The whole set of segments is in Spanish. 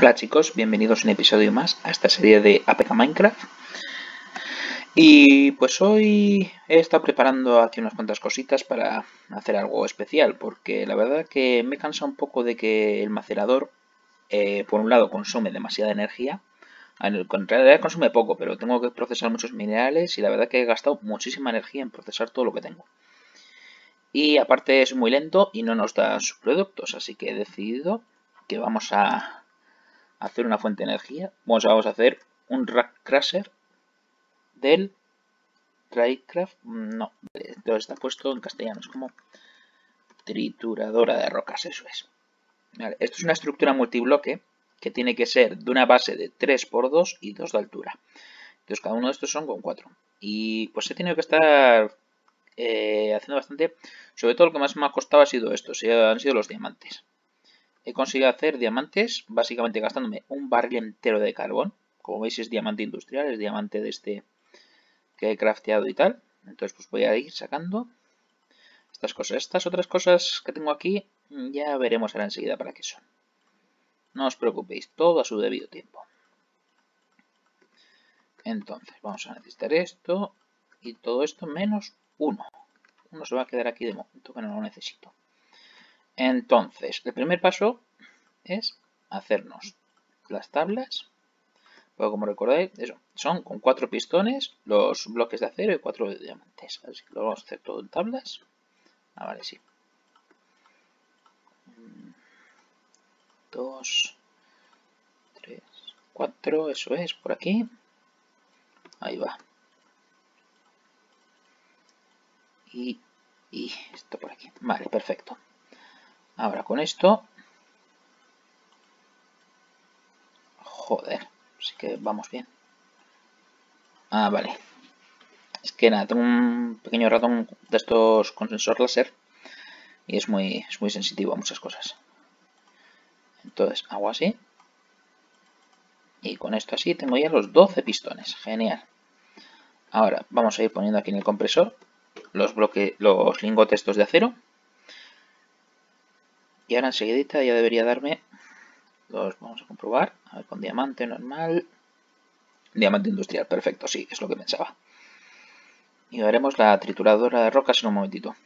Hola chicos, bienvenidos a un episodio más a esta serie de APK Minecraft. Y pues hoy he estado preparando aquí unas cuantas cositas para hacer algo especial, porque la verdad que me cansa un poco de que el macerador, por un lado, consume demasiada energía. En realidad consume poco, pero tengo que procesar muchos minerales y la verdad que he gastado muchísima energía en procesar todo lo que tengo. Y aparte es muy lento y no nos da sus productos, así que he decidido que vamos a hacer una fuente de energía. Vamos a hacer un Rock Crusher del Railcraft. No, entonces está puesto en castellano, es como trituradora de rocas, eso es. Vale, esto es una estructura multibloque que tiene que ser de una base de 3×2 y 2 de altura. Entonces cada uno de estos son con 4. Y pues he tenido que estar haciendo bastante. Sobre todo lo que más me ha costado ha sido esto, han sido los diamantes. He conseguido hacer diamantes básicamente gastándome un barril entero de carbón. Como veis es diamante industrial, es diamante de este que he crafteado y tal. Entonces pues voy a ir sacando estas cosas. Estas otras cosas que tengo aquí ya veremos ahora enseguida para qué son. No os preocupéis, todo a su debido tiempo. Entonces vamos a necesitar esto y todo esto menos uno. Uno se va a quedar aquí de momento que no lo necesito. Entonces, el primer paso es hacernos las tablas. Pero como recordáis, eso, son con 4 pistones, los bloques de acero y 4 de diamantes. Así que lo vamos a hacer todo en tablas. Ah, vale, sí. 2, 3, 4, eso es, por aquí. Ahí va. Y esto por aquí. Vale, perfecto. Ahora con esto, joder, sí que vamos bien. Ah, vale. Es que nada, tengo un pequeño ratón de estos con sensor láser y es muy sensitivo a muchas cosas. Entonces hago así y con esto así tengo ya los 12 pistones. Genial. Ahora vamos a ir poniendo aquí en el compresor los lingotes estos de acero. Y ahora enseguidita ya debería darme los, vamos a comprobar, a ver, con diamante normal, diamante industrial, perfecto, sí, es lo que pensaba. Y haremos la trituradora de rocas en un momentito.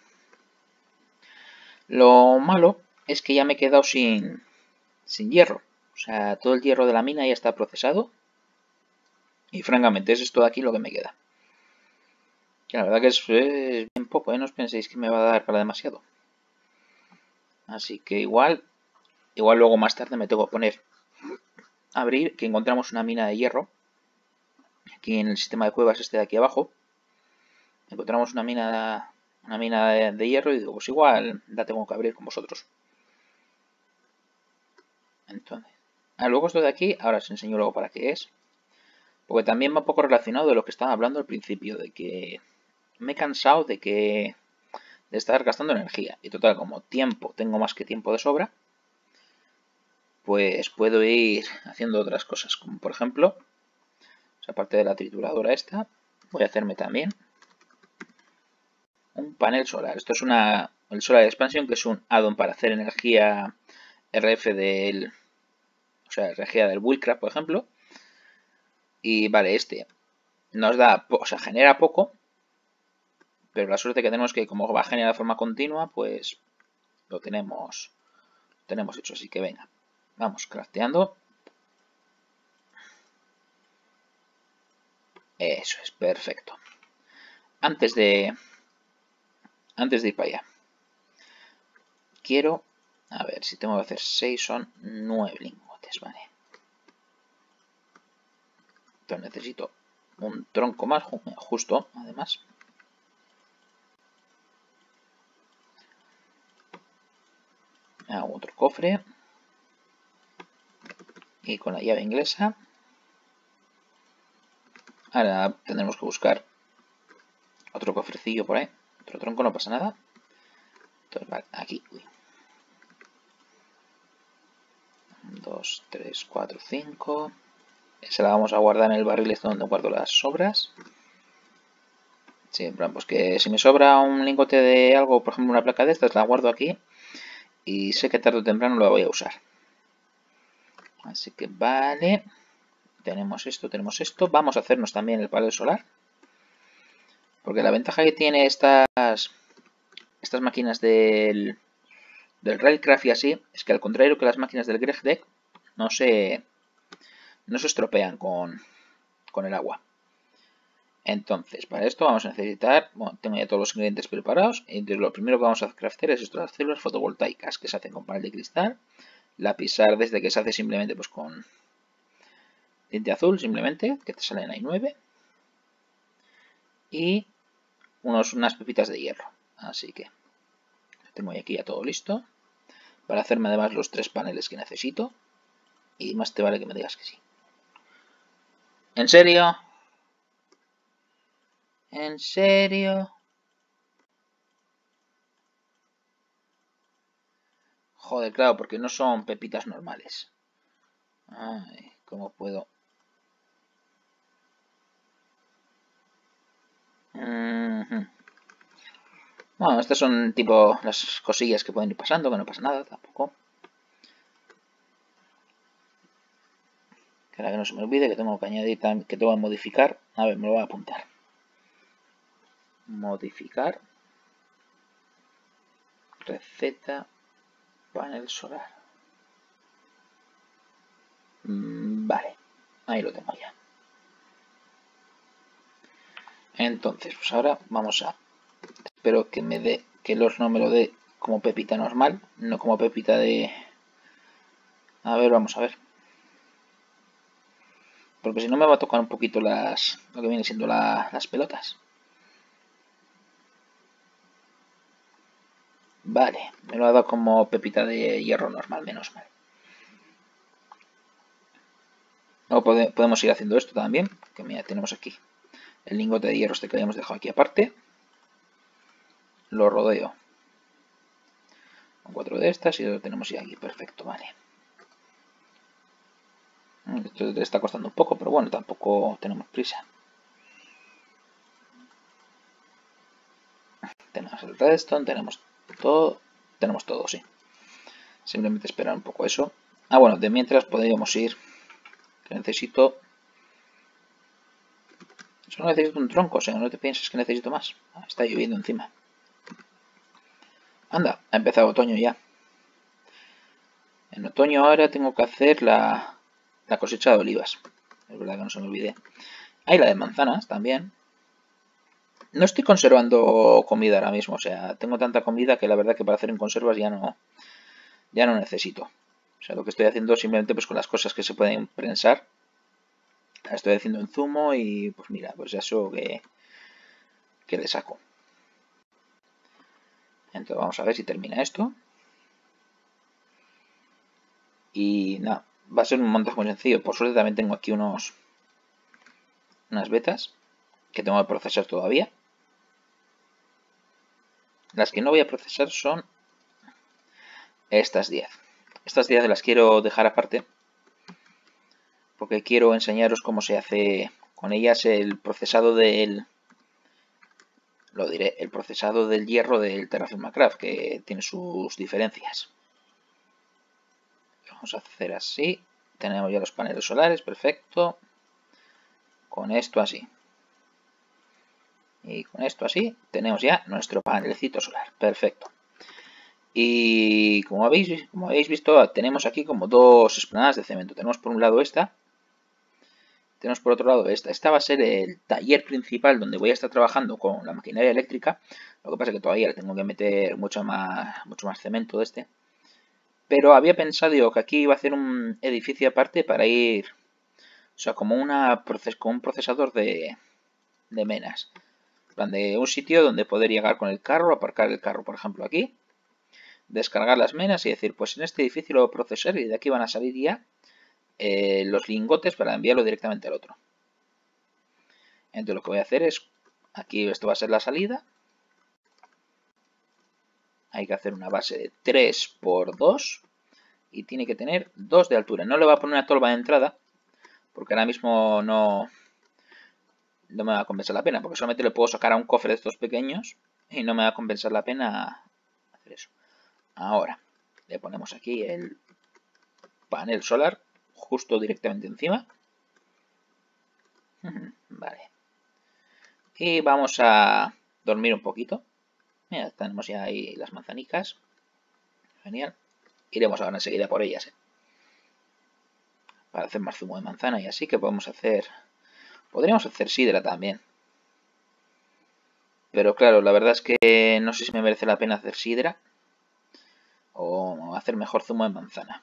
Lo malo es que ya me he quedado sin hierro, o sea, todo el hierro de la mina ya está procesado. Y francamente es esto de aquí lo que me queda. Que la verdad que es bien poco, ¿eh? No os penséis que me va a dar para demasiado. Así que igual luego más tarde me tengo que poner a abrir, que encontramos una mina de hierro. Aquí en el sistema de cuevas este de aquí abajo. Encontramos una mina de hierro y digo, pues igual la tengo que abrir con vosotros. Entonces, luego esto de aquí, ahora os enseño luego para qué es. Porque también va un poco relacionado de lo que estaba hablando al principio, de que me he cansado de que de estar gastando energía. Y total, como tiempo, tengo más que tiempo de sobra, pues puedo ir haciendo otras cosas. Como por ejemplo, aparte de la trituradora esta, voy a hacerme también un panel solar. Esto es el Solar Expansion, que es un add-on para hacer energía RF energía del Buildcraft, por ejemplo. Y vale, este nos da, o sea, genera poco. Pero la suerte que tenemos es que como va a generar de forma continua, pues lo tenemos hecho. Así que venga, vamos crafteando. Eso es, perfecto. Antes de ir para allá, quiero, a ver, si tengo que hacer 6, son 9 lingotes, vale. Entonces necesito un tronco más justo, además. Hago otro cofre y con la llave inglesa ahora tendremos que buscar otro cofrecillo por ahí, otro tronco, no pasa nada. Entonces, vale, aquí 2, 3, 4, 5, esa la vamos a guardar en el barril este donde guardo las sobras. Sí, en plan, pues que si me sobra un lingote de algo, por ejemplo una placa de estas, la guardo aquí. Y sé que tarde o temprano lo voy a usar. Así que vale. Tenemos esto, tenemos esto. Vamos a hacernos también el panel solar. Porque la ventaja que tiene estas máquinas del Railcraft y así, es que al contrario que las máquinas del GregTech, no se estropean con el agua. Entonces, para esto vamos a necesitar, bueno, tengo ya todos los ingredientes preparados. Entonces, lo primero que vamos a craftear es estas células fotovoltaicas que se hacen con panel de cristal. La pisar desde que se hace simplemente pues con tinte azul, simplemente, que te salen ahí 9. Y unas pepitas de hierro. Así que tengo aquí ya todo listo. Para hacerme además los 3 paneles que necesito. Y más te vale que me digas que sí. ¿En serio? ¿En serio? Joder, claro, porque no son pepitas normales. Ay, ¿cómo puedo...? Bueno, estas son tipo las cosillas que pueden ir pasando, que no pasa nada tampoco. Que ahora que no se me olvide que tengo que añadir, que tengo que modificar. A ver, me lo voy a apuntar. Modificar. Receta. Panel solar. Vale. Ahí lo tengo ya. Entonces, pues ahora vamos a... Espero que me dé, que el horno me lo dé como pepita normal, no como pepita de... A ver, vamos a ver. Porque si no me va a tocar un poquito lo que vienen siendo las pelotas. Vale, me lo ha dado como pepita de hierro normal, menos mal. O podemos ir haciendo esto también, que mira, tenemos aquí el lingote de hierro este que habíamos dejado aquí aparte. Lo rodeo con 4 de estas y lo tenemos ya aquí, perfecto, vale. Esto te está costando un poco, pero bueno, tampoco tenemos prisa. Tenemos el redstone, tenemos todo, tenemos todo, sí. Simplemente esperar un poco eso. Ah, bueno, de mientras podríamos ir, que necesito... Solo necesito un tronco, o sea, no te pienses que necesito más. Ah, está lloviendo encima. Anda, ha empezado otoño ya. En otoño ahora tengo que hacer la cosecha de olivas. Es verdad que no se me olvide. Hay la de manzanas también. No estoy conservando comida ahora mismo. O sea, tengo tanta comida que la verdad que para hacer en conservas ya no necesito. O sea, lo que estoy haciendo simplemente pues con las cosas que se pueden prensar. La estoy haciendo en zumo y pues mira, pues eso que le saco. Entonces vamos a ver si termina esto. Y nada, va a ser un montaje muy sencillo. Por suerte también tengo aquí unas vetas que tengo que procesar todavía. Las que no voy a procesar son estas 10. Estas 10 las quiero dejar aparte, porque quiero enseñaros cómo se hace con ellas el procesado del... Lo diré, el procesado del hierro del TerrafirmaCraft, que tiene sus diferencias. Vamos a hacer así. Tenemos ya los paneles solares, perfecto. Con esto así. Y con esto así, tenemos ya nuestro panelcito solar, perfecto. Y como habéis visto, tenemos aquí como 2 esplanadas de cemento. Tenemos por un lado esta. Tenemos por otro lado esta. Esta va a ser el taller principal donde voy a estar trabajando con la maquinaria eléctrica. Lo que pasa es que todavía le tengo que meter mucho más cemento de este. Pero había pensado yo que aquí iba a hacer un edificio aparte para ir... O sea, como un procesador de menas. De un sitio donde poder llegar con el carro, aparcar el carro, por ejemplo, aquí. Descargar las menas y decir, pues en este edificio lo voy a procesar y de aquí van a salir ya... los lingotes para enviarlo directamente al otro. Entonces lo que voy a hacer es, aquí esto va a ser la salida. Hay que hacer una base de 3×2 y tiene que tener 2 de altura. No le voy a poner una tolva de entrada porque ahora mismo no me va a compensar la pena, porque solamente le puedo sacar a un cofre de estos pequeños y no me va a compensar la pena hacer eso. Ahora le ponemos aquí el panel solar justo directamente encima. Vale. Y vamos a dormir un poquito. Mira, tenemos ya ahí las manzanicas. Genial. Iremos ahora enseguida por ellas, ¿eh? Para hacer más zumo de manzana y así, que podemos hacer... Podríamos hacer sidra también. Pero claro, la verdad es que no sé si me merece la pena hacer sidra o hacer mejor zumo de manzana.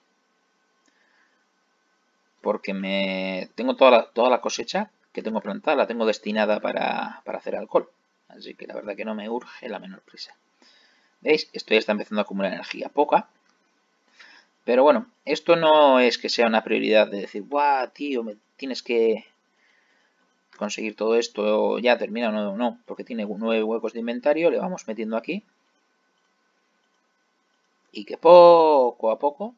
Porque me tengo toda la cosecha que tengo plantada, la tengo destinada para hacer alcohol. Así que la verdad que no me urge la menor prisa. ¿Veis? Esto ya está empezando a acumular energía poca. Pero bueno, esto no es que sea una prioridad de decir, ¡guau, tío! Tienes que conseguir todo esto ya terminado. No, no, porque tiene 9 huecos de inventario. Le vamos metiendo aquí. Y que poco a poco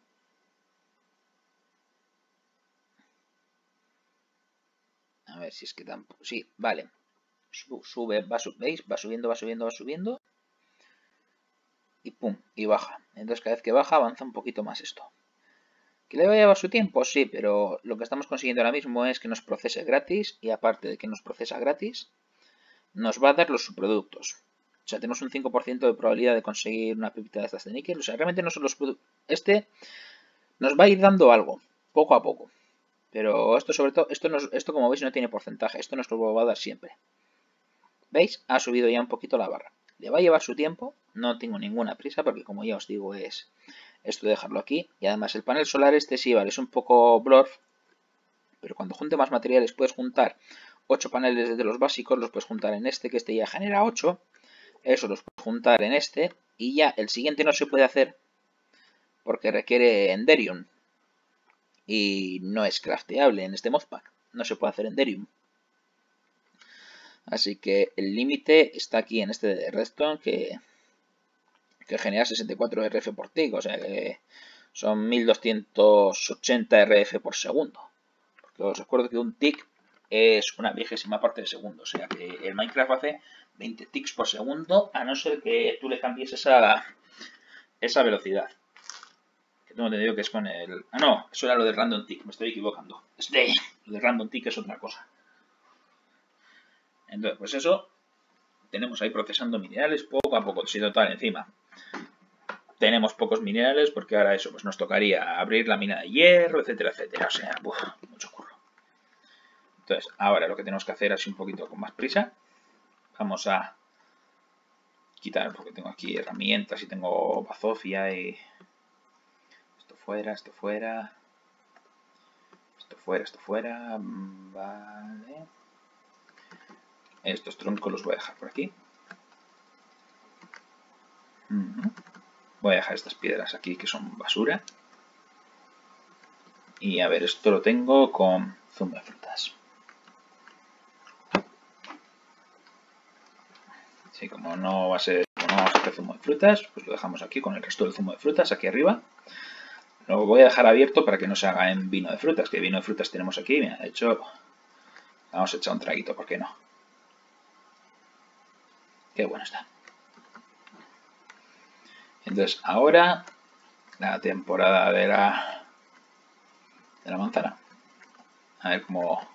a ver si es que tampoco... Sí, vale. Sube, va, ¿veis? Va subiendo, va subiendo, va subiendo. Y pum, y baja. Entonces cada vez que baja avanza un poquito más esto. ¿Que le va a llevar su tiempo? Sí, pero lo que estamos consiguiendo ahora mismo es que nos procese gratis. Y aparte de que nos procesa gratis, nos va a dar los subproductos. O sea, tenemos un 5% de probabilidad de conseguir una pipita de estas de níquel. O sea, realmente no son los productos. Este nos va a ir dando algo, poco a poco. Pero esto sobre todo, esto como veis no tiene porcentaje. Esto nos lo va a dar siempre. ¿Veis? Ha subido ya un poquito la barra. Le va a llevar su tiempo. No tengo ninguna prisa porque, como ya os digo, es esto de dejarlo aquí. Y además el panel solar este sí, vale, es un poco blurf. Pero cuando junte más materiales puedes juntar 8 paneles desde los básicos. Los puedes juntar en este, que este ya genera 8. Eso los puedes juntar en este. Y ya el siguiente no se puede hacer porque requiere Enderium. Y no es crafteable en este modpack. No se puede hacer Enderium. Así que el límite está aquí en este de redstone que genera 64 RF por tick. O sea que son 1280 RF por segundo. Porque os recuerdo que un tick es una 1/20 parte de segundo. O sea que el Minecraft hace 20 ticks por segundo, a no ser que tú le cambies esa velocidad. Que tengo entendido que es con el... Ah, no, eso era lo de random tick, me estoy equivocando. Lo de random tick es otra cosa. Entonces, pues eso, tenemos ahí procesando minerales poco a poco. Si total, encima tenemos pocos minerales porque ahora eso, pues nos tocaría abrir la mina de hierro, etcétera, etcétera. O sea, uf, mucho curro. Entonces, ahora lo que tenemos que hacer así un poquito con más prisa. Vamos a quitar, porque tengo aquí herramientas y tengo bazofia y... Esto fuera, esto fuera. Esto fuera, esto fuera. Vale. Estos troncos los voy a dejar por aquí. Voy a dejar estas piedras aquí que son basura. Y a ver, esto lo tengo con zumo de frutas. Y como no va a ser, no vamos a hacer zumo de frutas, pues lo dejamos aquí con el resto del zumo de frutas, aquí arriba. Lo voy a dejar abierto para que no se haga en vino de frutas, que vino de frutas tenemos aquí. Mira, de hecho, vamos a echar un traguito, ¿por qué no? Qué bueno está. Entonces, ahora, la temporada de la manzana. A ver cómo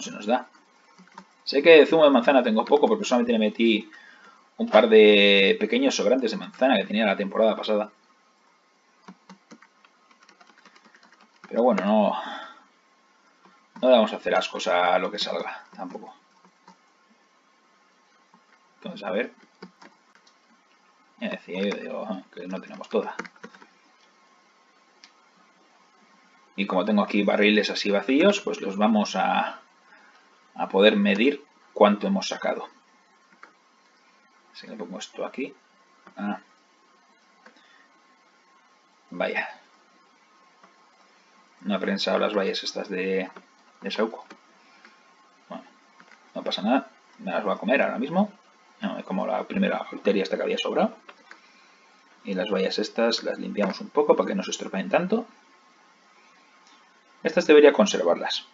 se nos da. Sé que de zumo de manzana tengo poco porque solamente le metí un par de pequeños sobrantes de manzana que tenía la temporada pasada. Pero bueno, no le vamos a hacer ascos a lo que salga tampoco. Entonces, a ver. Ya decía yo, digo, que no tenemos toda. Y como tengo aquí barriles así vacíos, pues los vamos a poder medir cuánto hemos sacado. Así que le pongo esto aquí. Ah. Vaya. No he prensado las vallas estas de saúco. Bueno, no pasa nada. Me las voy a comer ahora mismo. No, es como la primera bacteria esta que había sobrado. Y las vallas estas las limpiamos un poco para que no se estropeen tanto. Estas debería conservarlas.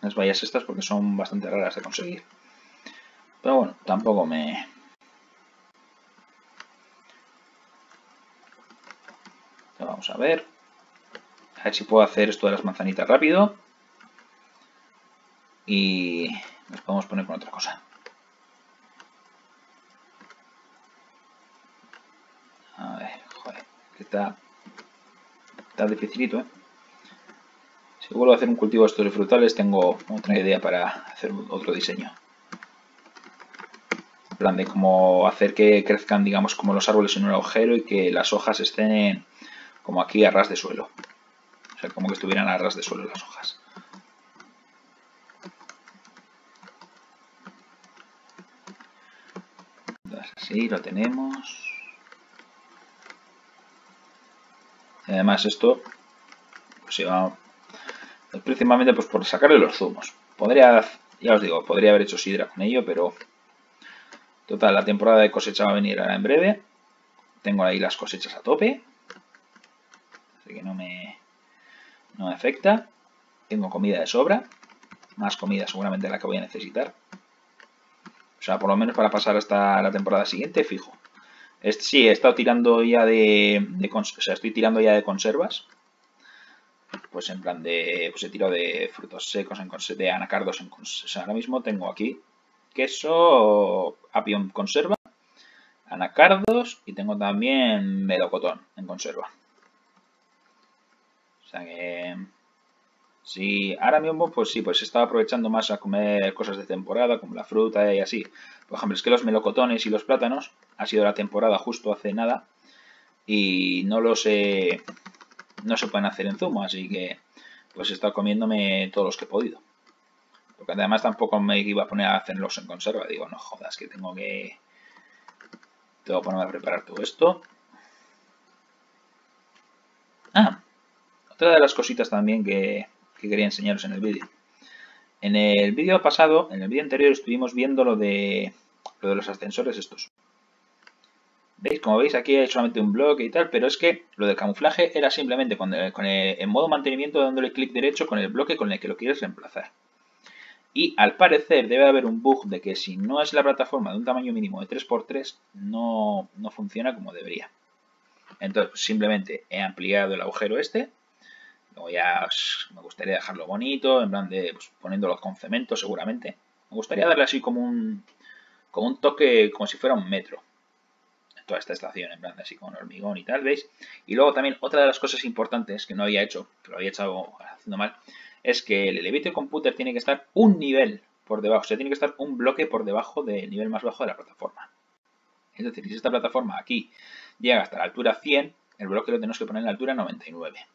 Las vallas estas porque son bastante raras de conseguir. Pero bueno, tampoco me... Vamos a ver. A ver si puedo hacer esto de las manzanitas rápido. Y nos podemos poner con otra cosa. A ver, joder, que está dificilito, ¿eh? Si vuelvo a hacer un cultivo de estos de frutales, tengo otra idea para hacer otro diseño. En plan de cómo hacer que crezcan, digamos, como los árboles en un agujero y que las hojas estén como aquí a ras de suelo. O sea, como que estuvieran a ras de suelo las hojas. Así lo tenemos. Y además esto, pues se va principalmente pues por sacarle los zumos. Podría, ya os digo, podría haber hecho sidra con ello, pero total, la temporada de cosecha va a venir ahora en breve. Tengo ahí las cosechas a tope, así que no me afecta. Tengo comida de sobra, más comida seguramente la que voy a necesitar. O sea, por lo menos para pasar hasta la temporada siguiente, fijo. Sí, he estado tirando ya estoy tirando ya de conservas. Pues en plan de... pues he tirado de frutos secos, de anacardos en conserva. O sea, ahora mismo tengo aquí queso, apio en conserva, anacardos y tengo también melocotón en conserva. O sea que... sí, ahora mismo pues sí, pues estaba aprovechando más a comer cosas de temporada como la fruta y así. Por ejemplo, es que los melocotones y los plátanos ha sido la temporada justo hace nada y no se pueden hacer en zumo, así que pues he estado comiéndome todos los que he podido. Porque además tampoco me iba a poner a hacerlos en conserva, digo, no jodas, que tengo que ponerme a preparar todo esto. Ah, otra de las cositas también que quería enseñaros en el vídeo. En el vídeo pasado, en el vídeo anterior, estuvimos viendo lo de los ascensores estos. ¿Veis? Como veis, aquí hay solamente un bloque y tal, pero es que lo del camuflaje era simplemente en modo mantenimiento dándole clic derecho con el bloque con el que lo quieres reemplazar. Y al parecer debe haber un bug de que si no es la plataforma de un tamaño mínimo de 3×3, no funciona como debería. Entonces, pues, simplemente he ampliado el agujero este. Luego ya me gustaría dejarlo bonito, en plan de pues, poniéndolo con cemento seguramente. Me gustaría darle así como un toque, como si fuera un metro. En toda esta estación, en plan de así con hormigón y tal, ¿veis? Y luego también otra de las cosas importantes que no había hecho, que lo había hecho haciendo mal, es que el elevator computer tiene que estar un nivel por debajo. O sea, tiene que estar un bloque por debajo del nivel más bajo de la plataforma. Es decir, si esta plataforma aquí llega hasta la altura 100, el bloque lo tenemos que poner en la altura 99.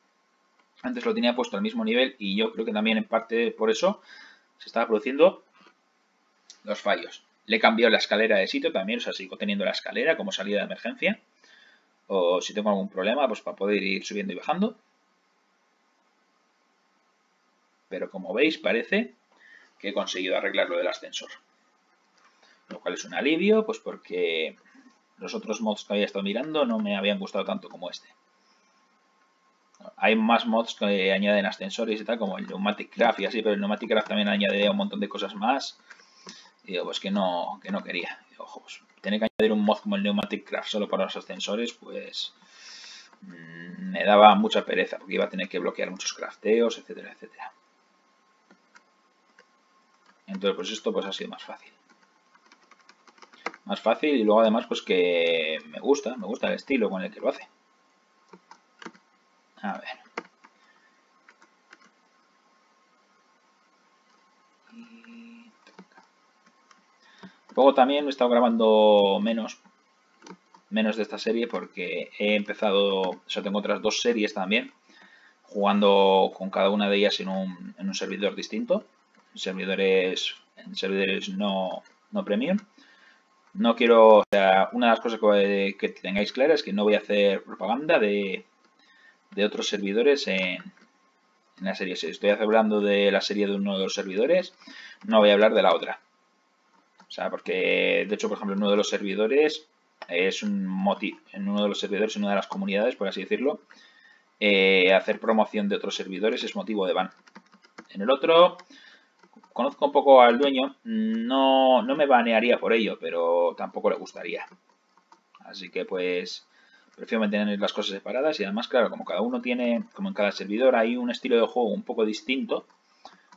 Antes lo tenía puesto al mismo nivel y yo creo que también en parte por eso se estaba produciendo los fallos. Le he cambiado la escalera de sitio también, o sea, sigo teniendo la escalera como salida de emergencia. O si tengo algún problema, pues para poder ir subiendo y bajando. Pero como veis, parece que he conseguido arreglar lo del ascensor. Lo cual es un alivio, pues porque los otros mods que había estado mirando no me habían gustado tanto como este. Hay más mods que añaden ascensores y tal, como el Pneumatic Craft y así, pero el Pneumatic Craft también añade un montón de cosas más. Y digo, pues que no quería. Y digo, ojo, pues tener que añadir un mod como el Pneumatic Craft solo para los ascensores, pues me daba mucha pereza, porque iba a tener que bloquear muchos crafteos, etcétera, etcétera. Entonces, pues esto pues ha sido más fácil. Más fácil y luego además pues que me gusta el estilo con el que lo hace. A ver. Luego también he estado grabando menos de esta serie porque he empezado, o sea, tengo otras dos series también, jugando con cada una de ellas en un servidor distinto, en servidores no premium. No quiero, o sea, una de las cosas que tengáis clara es que no voy a hacer propaganda de otros servidores en la serie 6. Estoy hablando de la serie de uno de los servidores, no voy a hablar de la otra. O sea, porque, de hecho, por ejemplo, en uno de los servidores es un motivo. En uno de los servidores, en una de las comunidades, por así decirlo, hacer promoción de otros servidores es motivo de ban. En el otro, conozco un poco al dueño, no me banearía por ello, pero tampoco le gustaría. Así que, pues... Prefiero mantener las cosas separadas y además, claro, como cada uno tiene, como en cada servidor hay un estilo de juego un poco distinto,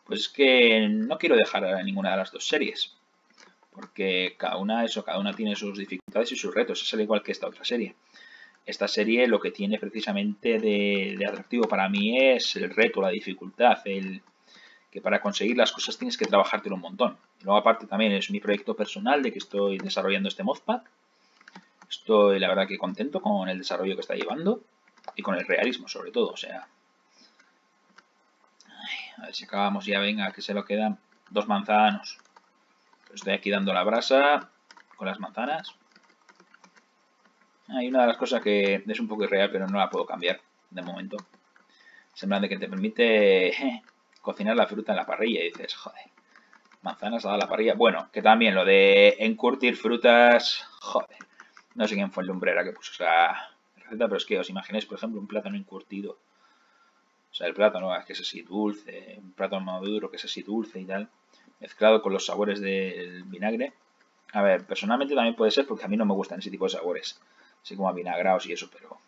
pues es que no quiero dejar a ninguna de las dos series. Porque cada una tiene sus dificultades y sus retos, es al igual que esta otra serie. Esta serie lo que tiene precisamente de atractivo para mí es el reto, la dificultad, que para conseguir las cosas tienes que trabajártelo un montón. Y luego aparte también es mi proyecto personal de que estoy desarrollando este modpack. Estoy la verdad que contento con el desarrollo que está llevando y con el realismo sobre todo, o sea... Ay, a ver si acabamos ya, venga, que se lo quedan dos manzanos. Estoy aquí dando la brasa con las manzanas. Hay una de las cosas que es un poco irreal, pero no la puedo cambiar de momento. Es en plan de que te permite cocinar la fruta en la parrilla. Y dices, joder, manzanas a la parrilla. Bueno, que también lo de encurtir frutas, joder. No sé quién fue el lumbrera que puso esa receta, pero es que os imagináis, por ejemplo, un plátano encurtido. O sea, el plátano es que es así dulce, un plátano maduro que es así dulce y tal. Mezclado con los sabores del vinagre. A ver, personalmente también puede ser porque a mí no me gustan ese tipo de sabores. Así como avinagrados y eso, pero...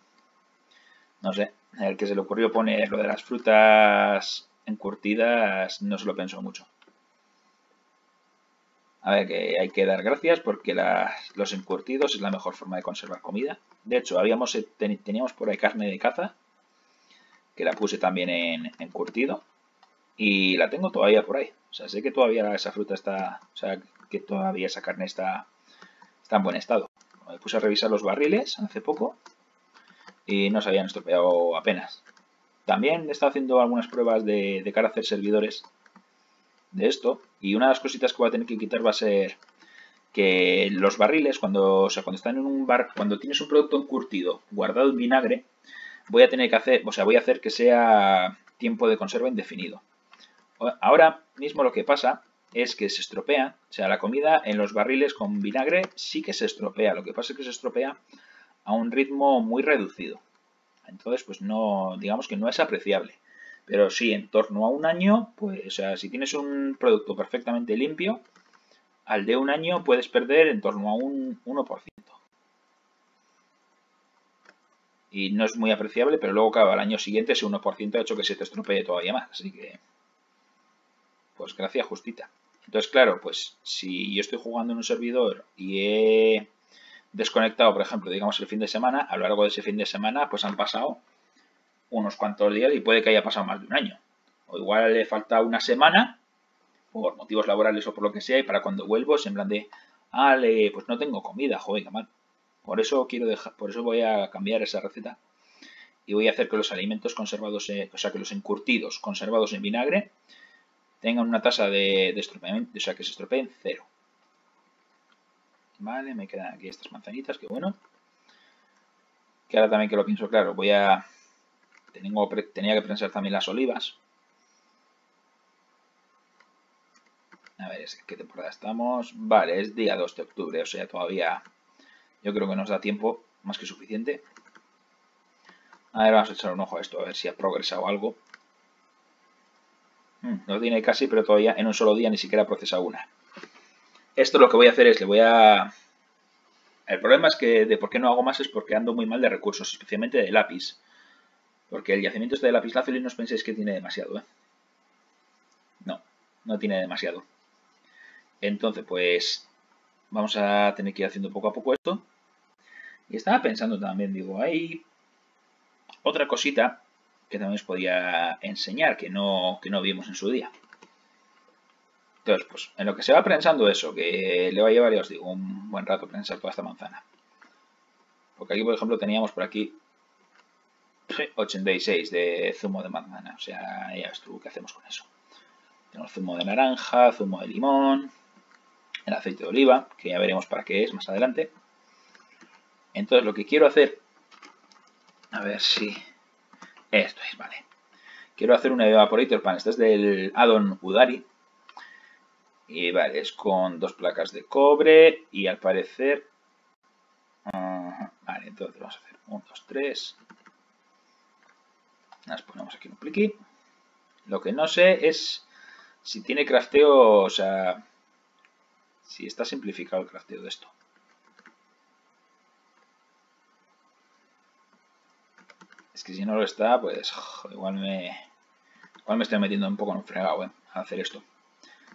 No sé, el que se le ocurrió poner lo de las frutas encurtidas no se lo pensó mucho. A ver, que hay que dar gracias porque los encurtidos es la mejor forma de conservar comida. De hecho, teníamos por ahí carne de caza, que la puse también en encurtido. Y la tengo todavía por ahí. O sea, sé que todavía esa fruta está... O sea, que todavía esa carne está en buen estado. Me puse a revisar los barriles hace poco y no se habían estropeado apenas. También he estado haciendo algunas pruebas de cara a hacer servidores de esto. Y una de las cositas que voy a tener que quitar va a ser que los barriles, cuando están en un bar... Cuando tienes un producto encurtido guardado en vinagre, voy a tener que hacer... O sea, voy a hacer que sea tiempo de conserva indefinido. Ahora mismo lo que pasa es que se estropea, o sea, la comida en los barriles con vinagre sí que se estropea. Lo que pasa es que se estropea a un ritmo muy reducido. Entonces, pues no, digamos que no es apreciable. Pero sí, en torno a un año, pues, o sea, si tienes un producto perfectamente limpio, al de un año puedes perder en torno a un 1%. Y no es muy apreciable, pero luego, claro, al año siguiente ese 1% ha hecho que se te estropee todavía más. Así que... Pues gracia justita. Entonces, claro, pues si yo estoy jugando en un servidor y he desconectado, por ejemplo, digamos el fin de semana, a lo largo de ese fin de semana pues han pasado unos cuantos días y puede que haya pasado más de un año. O igual le falta una semana por motivos laborales o por lo que sea y para cuando vuelvo es en plan de, pues no tengo comida, joder, qué mal. Por eso quiero dejar, por eso voy a cambiar esa receta y voy a hacer que los alimentos conservados, o sea, que los encurtidos conservados en vinagre tengan una tasa de estropeamiento, o sea, que se estropeen 0. Vale, me quedan aquí estas manzanitas, que bueno. Que ahora también que lo pienso, claro, voy a... Tenía que pensar también las olivas. A ver, es que temporada estamos. Vale, es día 2 de octubre, o sea, todavía... Yo creo que nos da tiempo más que suficiente. A ver, vamos a echar un ojo a esto, a ver si ha progresado algo. No tiene casi, pero todavía en un solo día ni siquiera procesa una. Esto lo que voy a hacer es, le voy a... El problema es que de por qué no hago más es porque ando muy mal de recursos, especialmente de lápiz. Porque el yacimiento este de lápiz lazuli no os penséis que tiene demasiado, ¿eh? No, no tiene demasiado. Entonces, pues... Vamos a tener que ir haciendo poco a poco esto. Y estaba pensando también, digo, hay... Otra cosita... que también os podía enseñar, que no vimos en su día. Entonces, pues, en lo que se va prensando eso, que le va a llevar, ya os digo, un buen rato prensar toda esta manzana. Porque aquí, por ejemplo, teníamos por aquí 86 de zumo de manzana. O sea, ya ves tú, ¿qué hacemos con eso? Tenemos zumo de naranja, zumo de limón, el aceite de oliva, que ya veremos para qué es más adelante. Entonces, lo que quiero hacer... A ver si... Esto es, vale. Quiero hacer un evaporator pan. Este es del addon Ludari. Y vale, es con 2 placas de cobre. Y al parecer... Vale, entonces vamos a hacer 1, 2, 3. Las ponemos aquí en un pliqui. Lo que no sé es si tiene crafteo, o sea... Si está simplificado el crafteo de esto. Es que si no lo está, pues igual me estoy metiendo un poco en un fregado, al hacer esto.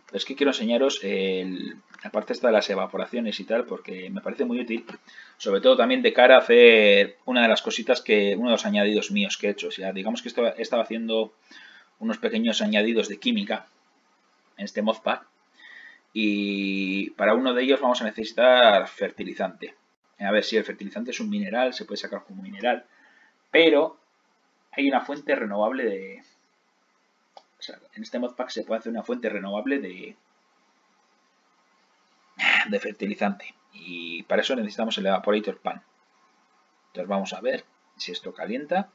Pero es que quiero enseñaros la parte esta de las evaporaciones y tal, porque me parece muy útil. Sobre todo también de cara a hacer una de las cositas que, uno de los añadidos míos que he hecho. O sea, digamos que he estado haciendo unos pequeños añadidos de química en este modpack. Y para uno de ellos vamos a necesitar fertilizante. A ver, sí, el fertilizante es un mineral, se puede sacar como mineral. Pero hay una fuente renovable de... O sea, en este modpack se puede hacer una fuente renovable de fertilizante. Y para eso necesitamos el evaporator pan. Entonces vamos a ver si esto calienta.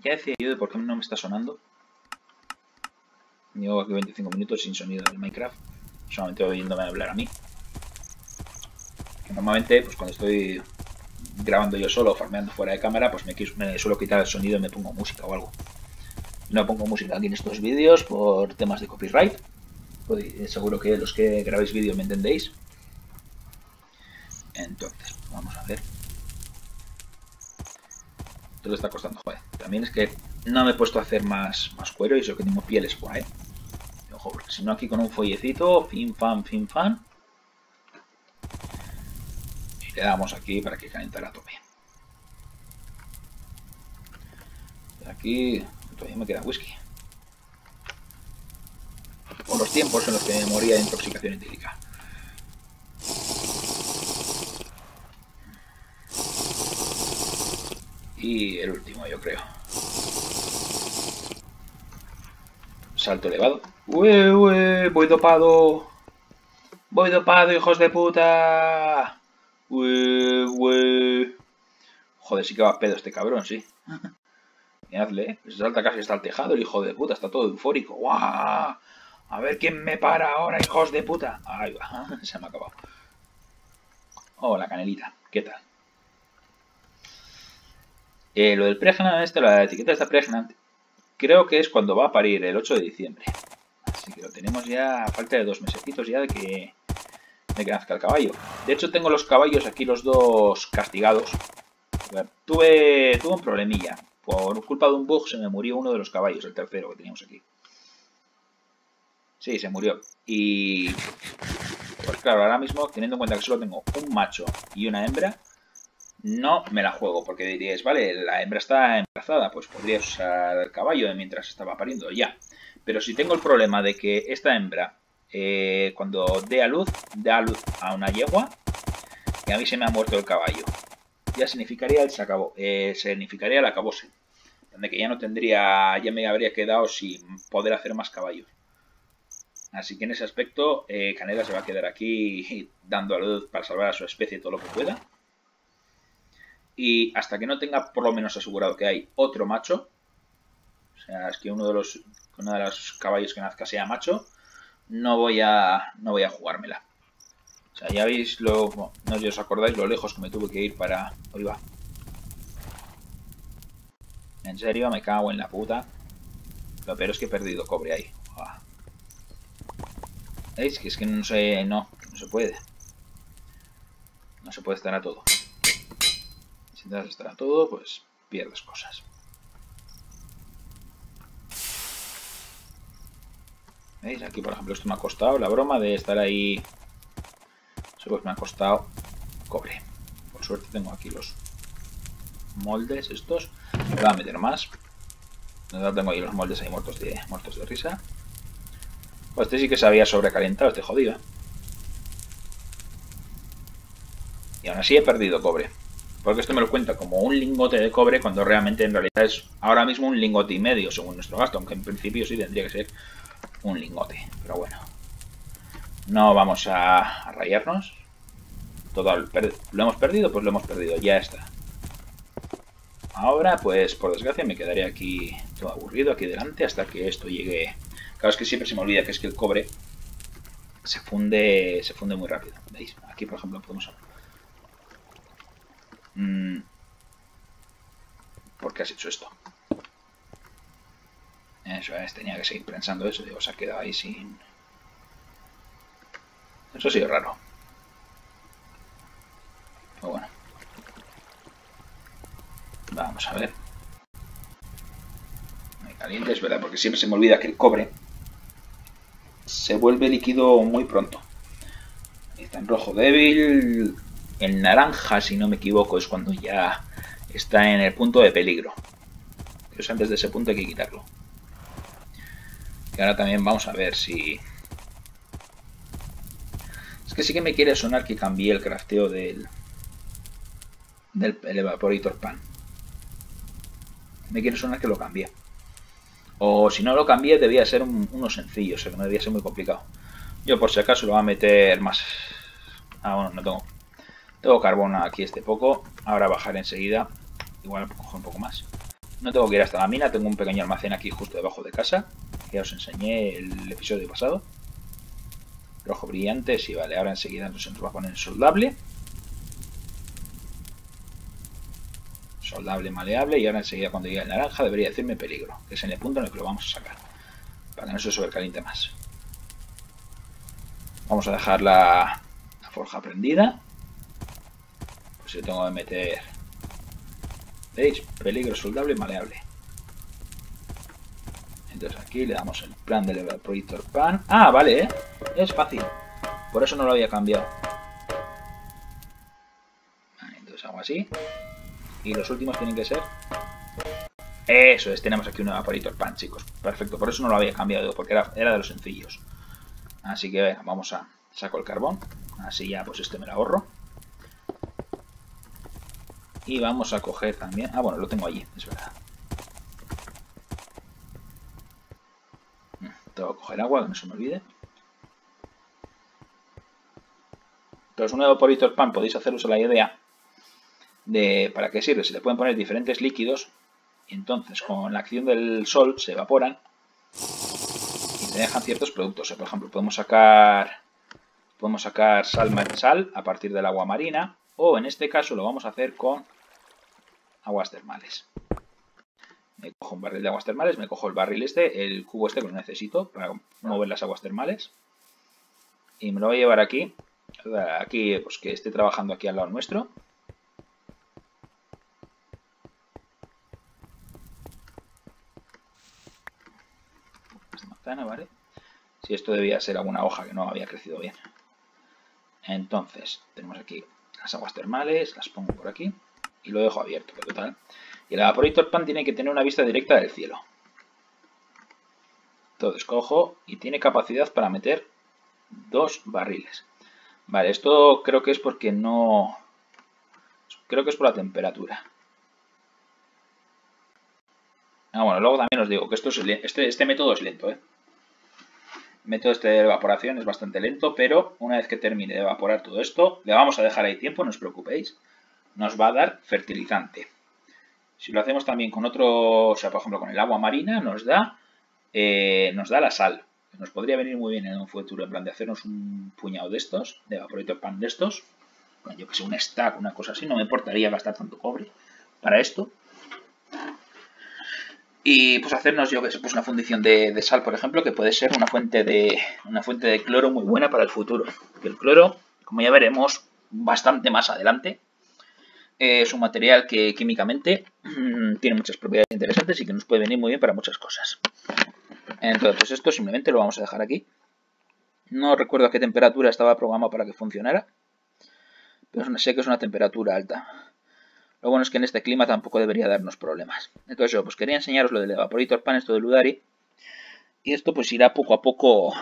Ya he decidido por qué no me está sonando. Llevo aquí 25 minutos sin sonido del Minecraft. Solamente oyéndome hablar a mí. Que normalmente, pues cuando estoy grabando yo solo o farmeando fuera de cámara, pues me suelo quitar el sonido y me pongo música o algo. No pongo música aquí en estos vídeos por temas de copyright. Pues seguro que los que grabáis vídeos me entendéis. Entonces, vamos a ver. Esto le está costando, joder. También es que no me he puesto a hacer más cuero y eso que tengo pieles por ahí. Ojo, porque si no aquí con un follecito, fin, fan. Y le damos aquí para que calentara a tope. Aquí todavía me queda whisky. Por los tiempos en los que me moría de intoxicación etílica. Y el último, yo creo. Salto elevado. ¡Ué, ué! ¡Voy dopado! ¡Voy dopado, hijos de puta! ¡Ué, ué! Joder, sí que va pedo este cabrón, sí. Miradle, se salta casi hasta el tejado, el hijo de puta. Está todo eufórico. ¡Guau! A ver quién me para ahora, hijos de puta. Ahí va, se me ha acabado. Hola, Canelita. ¿Qué tal? Lo del pregnant, la etiqueta está pregnant, creo que es cuando va a parir el 8 de diciembre. Así que lo tenemos ya a falta de 2 mesecitos ya de que nazca el caballo. De hecho, tengo los caballos aquí los dos castigados. Bueno, tuve un problemilla. Por culpa de un bug se me murió uno de los caballos, el tercero que teníamos aquí. Sí, se murió. Y pues claro, ahora mismo, teniendo en cuenta que solo tengo un macho y una hembra, no me la juego, porque diríais, vale, la hembra está embarazada, pues podría usar el caballo mientras estaba pariendo, ya. Pero si tengo el problema de que esta hembra, cuando dé a luz a una yegua, y a mí se me ha muerto el caballo, ya significaría el acabose, donde que ya no tendría, ya me habría quedado sin poder hacer más caballos. Así que en ese aspecto, Canela se va a quedar aquí dando a luz para salvar a su especie todo lo que pueda. Y hasta que no tenga por lo menos asegurado que hay otro macho, o sea, es que uno de los caballos que nazca sea macho, no voy a jugármela. O sea, ya veis, no sé si os acordáis lo lejos que me tuve que ir para... Ahí va. En serio, me cago en la puta. Lo peor es que he perdido cobre ahí. Uah. ¿Veis? Que es que no se puede. No se puede estar a todo. Si te das estar a todo, pues pierdes cosas. ¿Veis? Aquí, por ejemplo, esto me ha costado la broma de estar ahí. Eso pues me ha costado cobre. Por suerte tengo aquí los moldes estos. Me voy a meter más. No tengo ahí los moldes ahí muertos de risa. Pues este sí que se había sobrecalentado, este jodido. Y aún así he perdido cobre. Porque esto me lo cuenta como un lingote de cobre cuando realmente en realidad es ahora mismo un lingote y medio según nuestro gasto. Aunque en principio sí tendría que ser un lingote. Pero bueno. No vamos a rayarnos. Total, lo hemos perdido, pues lo hemos perdido. Ya está. Ahora pues por desgracia me quedaré aquí todo aburrido aquí delante hasta que esto llegue. Claro, es que siempre se me olvida que es que el cobre se funde muy rápido. ¿Veis? Aquí por ejemplo podemos... ¿Por qué has hecho esto? Eso es, tenía que seguir pensando eso. Digo, se ha quedado ahí sin... Eso ha sido raro. Pero bueno. Vamos a ver. Caliente es verdad, porque siempre se me olvida que el cobre se vuelve líquido muy pronto. Ahí está en rojo débil. En naranja, si no me equivoco, es cuando ya está en el punto de peligro. Entonces antes de ese punto hay que quitarlo. Y ahora también vamos a ver si... Es que sí que me quiere sonar que cambié el crafteo del evaporator pan. Me quiere sonar que lo cambié. O si no lo cambié, debía ser uno sencillo, o sea que no debía ser muy complicado. Yo por si acaso lo voy a meter más... Ah, bueno, no tengo... Tengo carbón aquí este poco. Ahora bajar enseguida. Igual cojo un poco más. No tengo que ir hasta la mina. Tengo un pequeño almacén aquí justo debajo de casa. Ya os enseñé el episodio pasado. Rojo brillante. Sí, vale. Ahora enseguida nos va a poner en soldable. Soldable, maleable. Y ahora enseguida cuando llegue el naranja debería decirme peligro. Que es en el punto en el que lo vamos a sacar. Para que no se sobrecaliente más. Vamos a dejar la forja prendida. Pues yo tengo que meter... ¿Veis? Peligro, soldable, maleable. Entonces aquí le damos el plan del evaporator pan. Ah, vale, ¿eh? Es fácil. Por eso no lo había cambiado. Vale, entonces hago así. Y los últimos tienen que ser... Eso es, tenemos aquí un evaporator pan, chicos. Perfecto, por eso no lo había cambiado, porque era de los sencillos. Así que venga, vamos a... Saco el carbón. Así ya, pues este me lo ahorro. Y vamos a coger también... Ah, bueno, lo tengo allí, es verdad. Tengo que coger agua, que no se me olvide. Entonces, un evaporator pan podéis haceros la idea de para qué sirve. Se le pueden poner diferentes líquidos. Y entonces, con la acción del sol, se evaporan. Y te dejan ciertos productos. O sea, por ejemplo, podemos sacar sal a partir del agua marina. O en este caso lo vamos a hacer con aguas termales. Me cojo un barril de aguas termales, me cojo el barril este, el cubo este que lo necesito para mover las aguas termales. Y me lo voy a llevar aquí. Aquí, pues que esté trabajando aquí al lado nuestro. Esta manzana, ¿vale? Si esto debía ser alguna hoja que no había crecido bien. Entonces, tenemos aquí... Las aguas termales, las pongo por aquí y lo dejo abierto, pero total. Y el evaporator pan tiene que tener una vista directa del cielo. Entonces cojo y tiene capacidad para meter 2 barriles. Vale, esto creo que es porque no... Creo que es por la temperatura. Ah, bueno, luego también os digo que esto es este método es lento, ¿eh? El método este de evaporación es bastante lento, pero una vez que termine de evaporar todo esto, le vamos a dejar ahí tiempo, no os preocupéis. Nos va a dar fertilizante. Si lo hacemos también con otro, o sea, por ejemplo, con el agua marina, nos da la sal. Nos podría venir muy bien en un futuro, en plan de hacernos un puñado de estos, de evaporator pan de estos. Bueno, yo que sé, un stack, una cosa así, no me importaría gastar tanto cobre para esto. Y pues hacernos, yo que sé, pues una fundición de sal, por ejemplo, que puede ser una fuente de cloro muy buena para el futuro. Que el cloro, como ya veremos bastante más adelante, es un material que químicamente tiene muchas propiedades interesantes y que nos puede venir muy bien para muchas cosas. Entonces esto simplemente lo vamos a dejar aquí. No recuerdo a qué temperatura estaba programado para que funcionara, pero sé que es una temperatura alta. Lo bueno es que en este clima tampoco debería darnos problemas. Entonces yo pues quería enseñaros lo del evaporator pan, esto de Ludari. Y esto pues irá poco a poco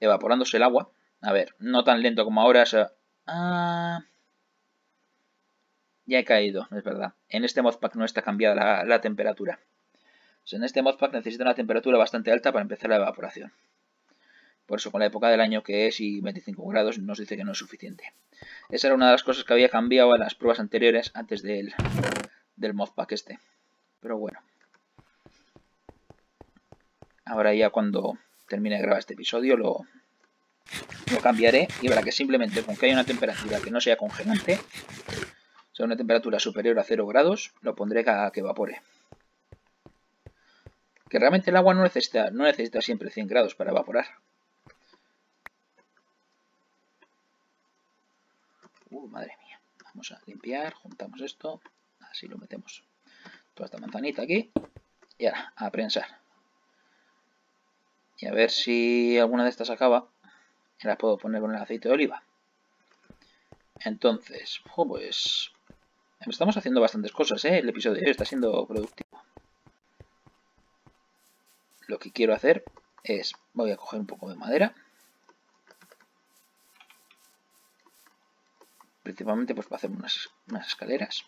evaporándose el agua. A ver, no tan lento como ahora. O sea, ya he caído, es verdad. En este modpack no está cambiada la temperatura. O sea, en este modpack necesita una temperatura bastante alta para empezar la evaporación. Por eso con la época del año que es y 25 grados nos dice que no es suficiente. Esa era una de las cosas que había cambiado en las pruebas anteriores antes del modpack este. Pero bueno. Ahora ya cuando termine de grabar este episodio lo cambiaré. Y verá que simplemente con que haya una temperatura que no sea congelante, o sea una temperatura superior a 0 grados, lo pondré a que evapore. Que realmente el agua no necesita siempre 100 grados para evaporar. Madre mía, vamos a limpiar, juntamos esto, así lo metemos toda esta manzanita aquí Y ahora, a prensar. Y a ver si alguna de estas acaba. Y las puedo poner con el aceite de oliva. Entonces, pues... estamos haciendo bastantes cosas, ¿eh? El episodio está siendo productivo. Lo que quiero hacer es... voy a coger un poco de madera. Principalmente pues para hacer unas escaleras.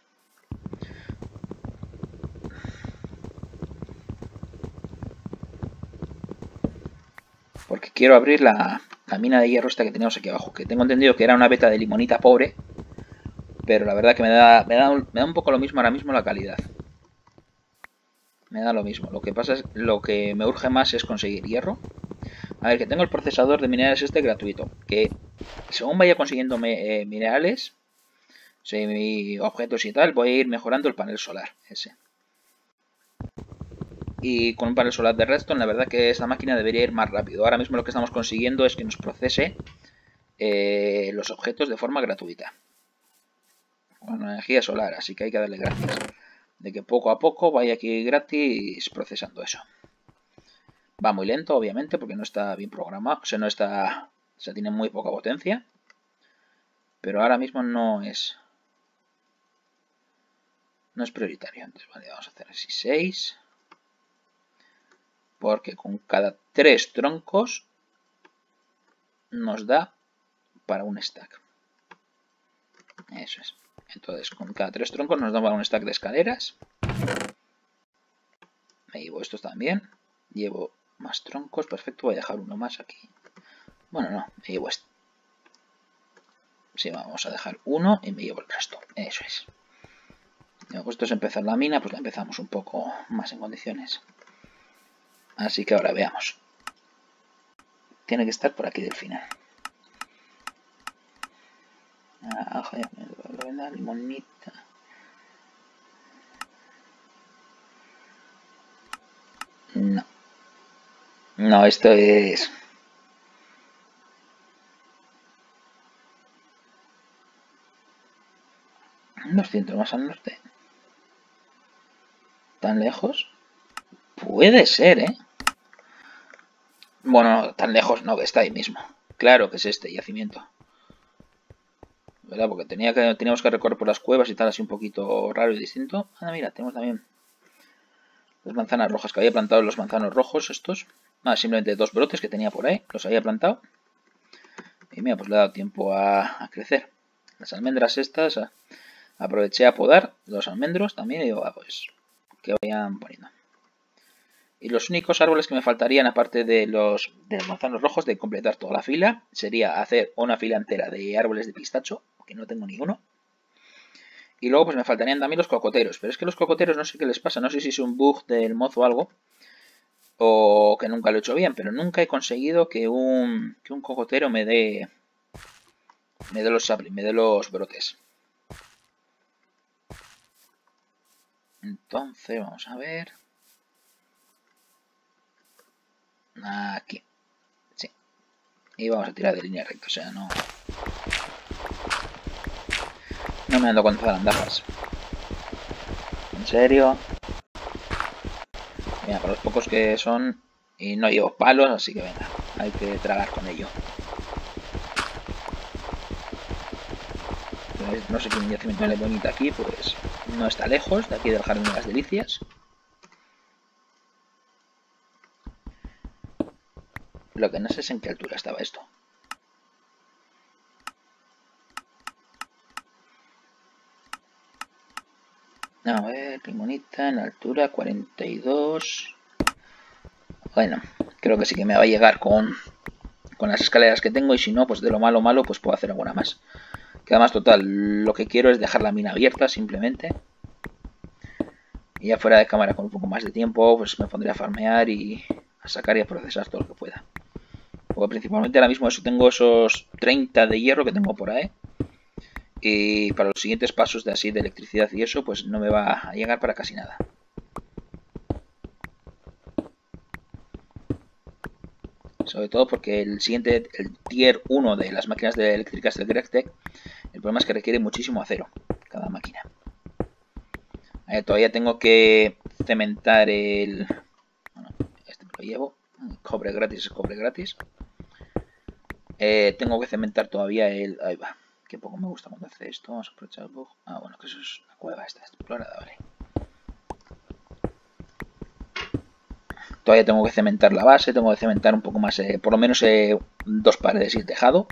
Porque quiero abrir la mina de hierro esta que teníamos aquí abajo. Que tengo entendido que era una beta de limonita pobre. Pero la verdad que me da un poco lo mismo ahora mismo la calidad. Me da lo mismo. Lo que pasa es lo que me urge más es conseguir hierro. A ver, que tengo el procesador de minerales este gratuito. Que según vaya consiguiendo minerales, objetos y tal, voy a ir mejorando el panel solar ese. Y con un panel solar de redstone, la verdad que esta máquina debería ir más rápido. Ahora mismo lo que estamos consiguiendo es que nos procese los objetos de forma gratuita. Con energía solar, así que hay que darle gracias. De que poco a poco vaya aquí gratis procesando eso. Va muy lento, obviamente, porque no está bien programado. O sea, tiene muy poca potencia. Pero ahora mismo no es prioritario. Entonces, vale, vamos a hacer así 6. Porque con cada 3 troncos nos da para un stack. Eso es. Entonces, con cada 3 troncos nos da para un stack de escaleras. Me llevo estos también. Llevo más troncos. Perfecto, voy a dejar uno más aquí. Bueno, no, me llevo este. Sí, vamos a dejar uno y me llevo el resto. Eso es. Luego esto es empezar la mina, pues la empezamos un poco más en condiciones. Así que ahora veamos. Tiene que estar por aquí del final. Ah, joder, la limonita. No. No, esto es... ¿200 más al norte? ¿Tan lejos? Puede ser, ¿eh? Bueno, tan lejos no, que está ahí mismo. Claro que es este yacimiento. ¿Verdad? Porque teníamos que recorrer por las cuevas y tal, así un poquito raro y distinto. Ah, mira, tenemos también las manzanas rojas, que había plantado los manzanos rojos estos. Nada, simplemente 2 brotes que tenía por ahí, los había plantado. Y mira, pues le ha dado tiempo a crecer. Las almendras estas, aproveché a podar los almendros también y digo, pues que vayan poniendo. Y los únicos árboles que me faltarían, aparte de los manzanos rojos, de completar toda la fila, sería hacer una fila entera de árboles de pistacho, que no tengo ninguno. Y luego pues me faltarían también los cocoteros, pero es que los cocoteros no sé qué les pasa, no sé si es un bug del mozo o algo, o que nunca lo he hecho bien, pero nunca he conseguido que un cocotero me dé los brotes. Entonces, vamos a ver... aquí, sí, y vamos a tirar de línea recta, o sea, no me ando con zarandajas, en serio. Mira, para los pocos que son, y no llevo palos, así que venga, hay que tragar con ello. Pues no sé qué yacimiento le bonita aquí, pues no está lejos de aquí del Jardín de las Delicias. Lo que no sé es en qué altura estaba esto. A ver, limonita, en la altura 42. Bueno, creo que sí que me va a llegar con las escaleras que tengo. Y si no, pues de lo malo, pues puedo hacer alguna más. Que además, total, lo que quiero es dejar la mina abierta, simplemente. Y ya fuera de cámara, con un poco más de tiempo, pues me pondré a farmear y a sacar y a procesar todo lo que pueda. Porque principalmente ahora mismo eso, tengo esos 30 de hierro que tengo por ahí. Y para los siguientes pasos de así de electricidad y eso, pues no me va a llegar para casi nada. Sobre todo porque el siguiente, el tier 1 de las máquinas eléctricas del GregTech, el problema es que requiere muchísimo acero cada máquina. Todavía tengo que implementar el... Bueno, este me lo llevo. Cobre gratis, cobre gratis. Tengo que cementar todavía el... Ahí va. Que poco me gusta cuando hace esto. Vamos a aprovechar el bug. Ah, bueno, que eso es la cueva esta explorada, vale. Todavía tengo que cementar la base. Tengo que cementar un poco más, por lo menos 2 paredes y el tejado.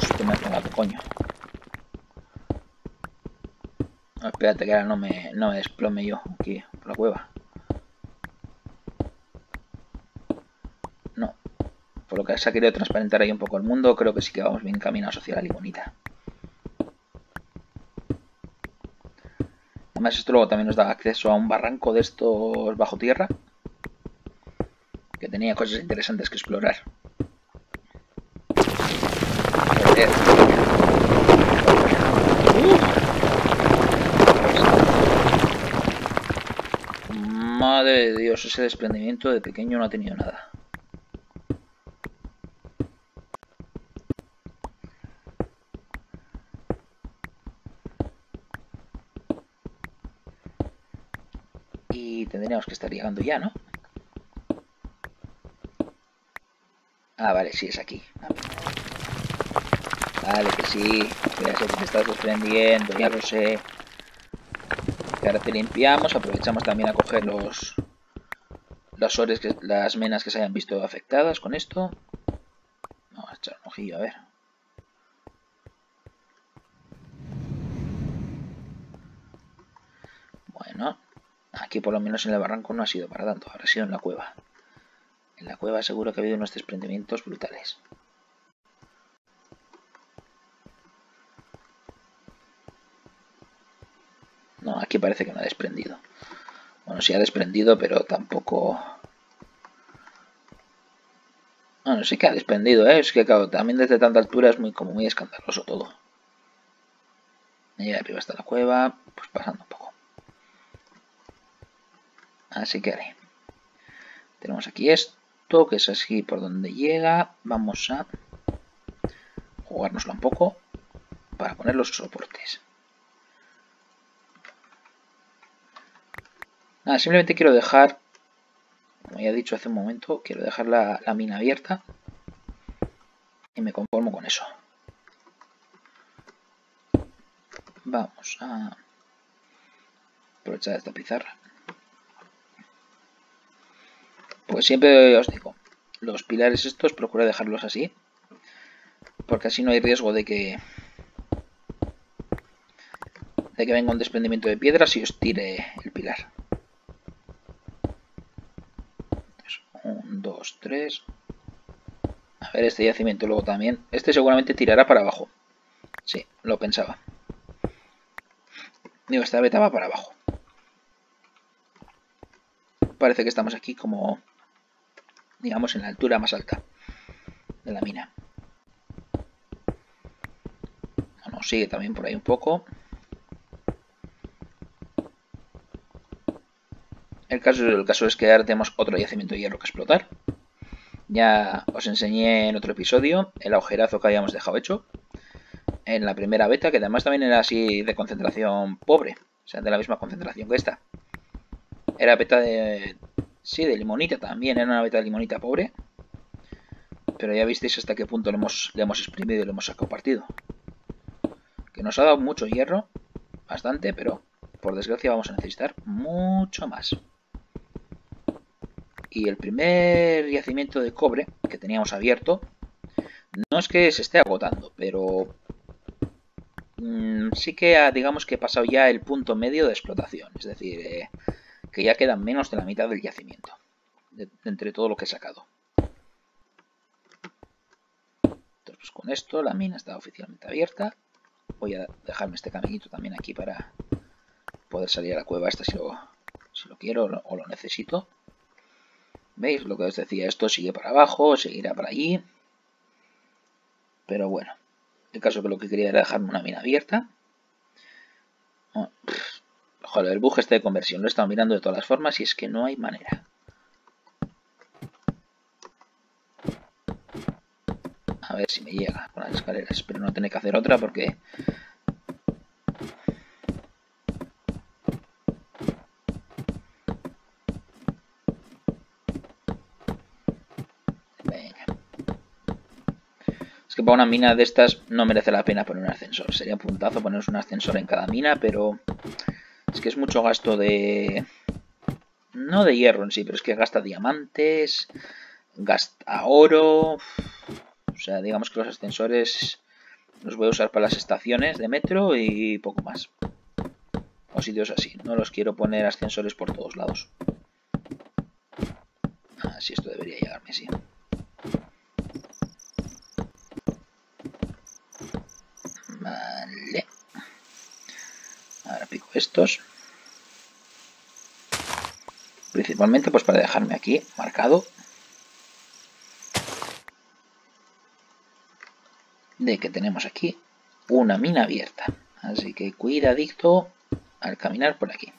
Susto me ha pegado, coño. No, espérate que ahora no me desplome yo aquí por la cueva. No. Por lo que se ha querido transparentar ahí un poco el mundo, creo que sí que vamos bien caminados hacia la limonita. Además esto luego también nos da acceso a un barranco de estos bajo tierra, que tenía cosas interesantes que explorar. Madre de Dios, ese desprendimiento de pequeño no ha tenido nada. Tendríamos que estar llegando ya, ¿no? Ah, vale, sí, es aquí. Vale, que sí. Ya sé que te estás desprendiendo, ya lo sé. Y ahora te limpiamos. Aprovechamos también a coger los ores, las menas que se hayan visto afectadas con esto. Vamos a echar un ojillo, a ver. Bueno. Aquí por lo menos en el barranco no ha sido para tanto, habrá sido en la cueva. En la cueva seguro que ha habido unos desprendimientos brutales. No, aquí parece que no ha desprendido. Bueno, sí ha desprendido, pero tampoco... Bueno, sí que ha desprendido, ¿eh? Es que claro, también desde tanta altura es muy, como muy escandaloso todo. Y arriba está la cueva, pues pasando un poco. Así que haré. Tenemos aquí esto, que es así por donde llega. Vamos a jugárnoslo un poco para poner los soportes. Nada, simplemente quiero dejar, como ya he dicho hace un momento, quiero dejar la mina abierta y me conformo con eso. Vamos a aprovechar esta pizarra. Pues siempre os digo, los pilares estos procura dejarlos así, porque así no hay riesgo de que venga un desprendimiento de piedras y os tire el pilar. Entonces, 1, 2, 3. A ver, este yacimiento luego también. Este seguramente tirará para abajo. Sí, lo pensaba. Digo, esta beta va para abajo. Parece que estamos aquí como... digamos, en la altura más alta de la mina. Bueno, sigue también por ahí un poco. El caso es que ahora tenemos otro yacimiento de hierro que explotar. Ya os enseñé en otro episodio el agujerazo que habíamos dejado hecho en la primera beta, que además también era así de concentración pobre. O sea, de la misma concentración que esta. Era beta de... Sí, de limonita también, era una beta de limonita pobre. Pero ya visteis hasta qué punto le hemos exprimido y le hemos sacado partido. Que nos ha dado mucho hierro, bastante, pero por desgracia vamos a necesitar mucho más. Y el primer yacimiento de cobre que teníamos abierto, no es que se esté agotando, pero sí que digamos que ha pasado ya el punto medio de explotación. Es decir, que ya quedan menos de la mitad del yacimiento, de entre todo lo que he sacado. Entonces, pues con esto la mina está oficialmente abierta. Voy a dejarme este caminito también aquí para poder salir a la cueva esta si lo quiero o lo necesito. ¿Veis? Lo que os decía, esto sigue para abajo, seguirá para allí. Pero bueno, el caso que lo que quería era dejarme una mina abierta. Bueno, joder, el bug este de conversión lo he estado mirando de todas las formas y es que no hay manera. A ver si me llega con las escaleras. Espero no tener que hacer otra porque que para una mina de estas no merece la pena poner un ascensor. Sería puntazo ponernos un ascensor en cada mina, pero es que es mucho gasto de... No de hierro en sí, pero es que gasta diamantes, gasta oro... O sea, digamos que los ascensores los voy a usar para las estaciones de metro y poco más. O sitios así. No los quiero poner ascensores por todos lados. Ah, sí, esto debería llegarme, sí. Vale. Ahora pico estos. Principalmente pues para dejarme aquí marcado de que tenemos aquí una mina abierta. Así que cuidadito al caminar por aquí.